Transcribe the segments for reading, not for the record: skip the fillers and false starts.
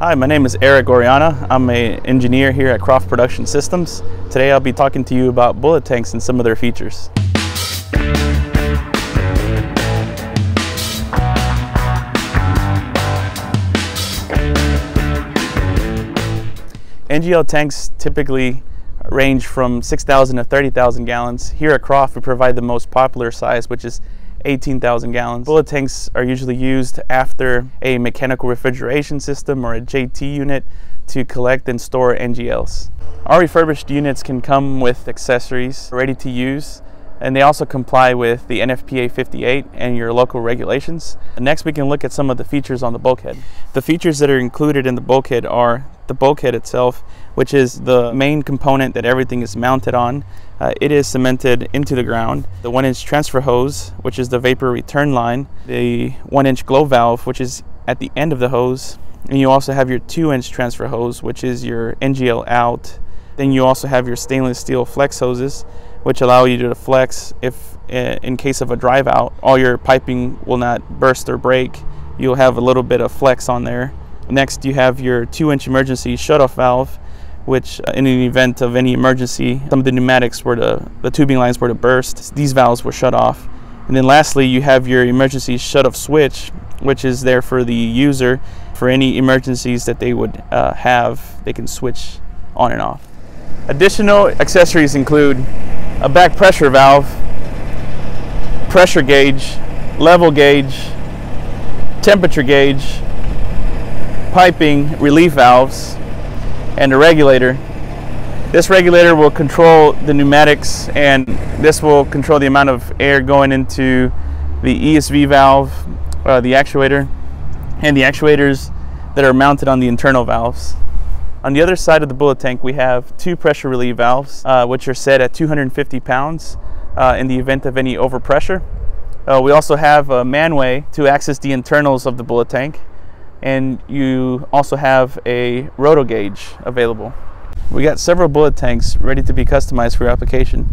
Hi, my name is Eric Orellana. I'm an engineer here at Croft Production Systems. Today I'll be talking to you about bullet tanks and some of their features. NGL tanks typically range from 6,000 to 30,000 gallons. Here at Croft, we provide the most popular size, which is 18,000 gallons. Bullet tanks are usually used after a mechanical refrigeration system or a JT unit to collect and store NGLs. Our refurbished units can come with accessories ready to use, and they also comply with the NFPA 58 and your local regulations. Next, we can look at some of the features on the bulkhead. The features that are included in the bulkhead are the bulkhead itself, which is the main component that everything is mounted on. It is cemented into the ground. The 1-inch transfer hose, which is the vapor return line. The 1-inch glow valve, which is at the end of the hose. And you also have your 2-inch transfer hose, which is your NGL out. Then you also have your stainless steel flex hoses, which allow you to flex if, in case of a drive out, all your piping will not burst or break. You'll have a little bit of flex on there. Next, you have your 2-inch emergency shutoff valve, which in an event of any emergency, some of the pneumatics were to, the tubing lines were to burst, these valves were shut off. And then lastly, you have your emergency shutoff switch, which is there for the user for any emergencies that they would have. They can switch on and off. Additional accessories include a back pressure valve, pressure gauge, level gauge, temperature gauge, piping, relief valves, and a regulator. This regulator will control the pneumatics, and this will control the amount of air going into the ESV valve, the actuator, and the actuators that are mounted on the internal valves. On the other side of the bullet tank, we have 2 pressure relief valves, which are set at 250 pounds in the event of any overpressure. We also have a manway to access the internals of the bullet tank, and you also have a roto gauge available. We got several bullet tanks ready to be customized for your application.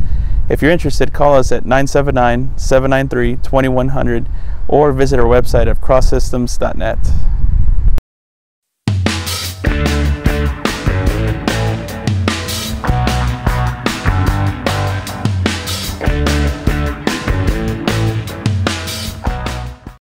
If you're interested, call us at 979-793-2100 or visit our website at crosssystems.net.